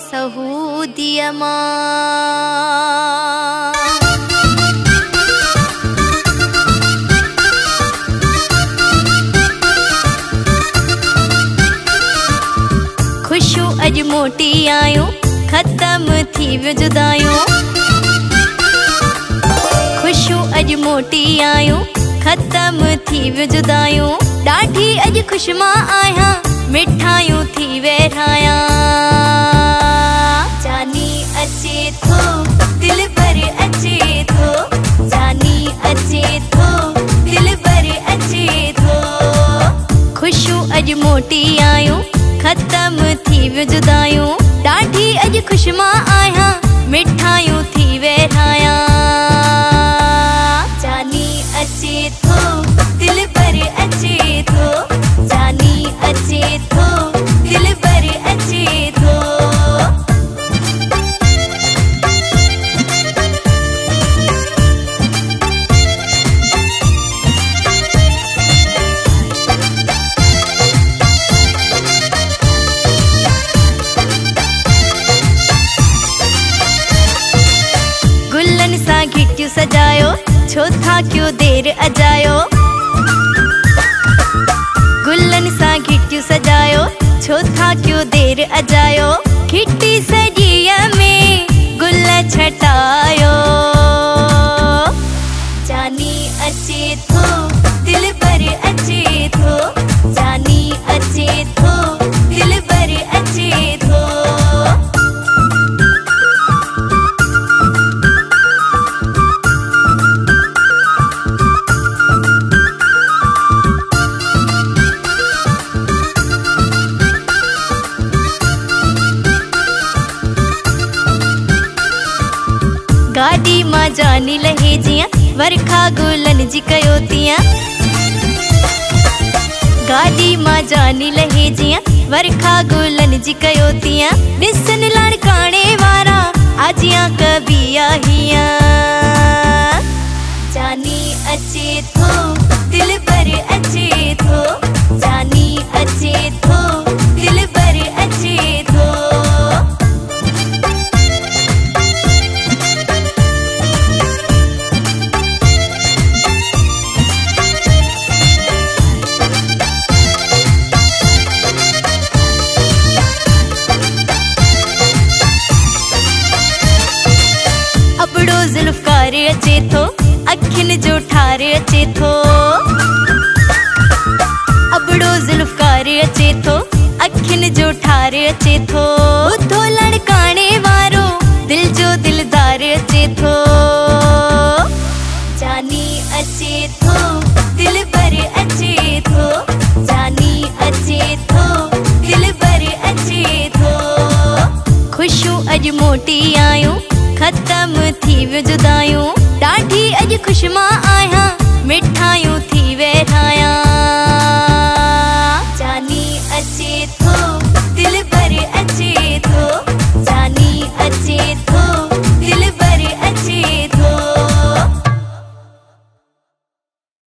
सहूदिया माँ। खुशो अज मोटी आयो खत्म थी व्यो जुदायो। खुशो अज मोटी आयो खत्म थी व्यो जुदायो। डाढ़ी अज खुश मां आया मिठाइयों थी वेराया। जानी अचे थो दिलबर अचे थो। जानी अचे थो दिलबर अचे थो। खुशो अज मोटी आयो खत्म थी व्यो जुदायो। डाढ़ी अज खुश मां आया मिठाइयों थी वेराया। जानी अचे थो दिलबर अचे थो। जानी अचे थो दिलबर अचे थो। गुलन सा घिटियूं सजायो छो था क्यों देर अजायो। गुलन सा घिटियूं सजायो छो था क्यों देर अजायो। घिटी सजीया में गुल छटायो। जानी अचे थो दिलबर अचे थो। जानी अचे थो दिलबर अचे थो। गाड़ी मां जानी लहे जिया वर्खा गुलन जी कयो तिया। गाड़ी मां जानी लहे जिया वर्खा गुलन जी कयो तिया। दिसन लड़काने वारा आजिया कभी आहिया। जानी अचे थो दिलबर अचे थो। जानी अचे थो दिलबर अचे थो। अबड़ो ज़ुल्फ़िकार अचे थो अखिन जो ठार अचे थो। अबड़ो ज़ुल्फ़िकार अचे थो अखिन जो ठार अचे थो। बुधो लड़काने वारो दिल जो दिलदार अचे थो। जानी अचे थो दिलबर अचे थो। जानी अचे थो दिलबर अचे थो। खुशो अज मोटी आयो खत्म थी व्यो जुदायो। डाढ़ी अज खुश मां आया मिठाइयों।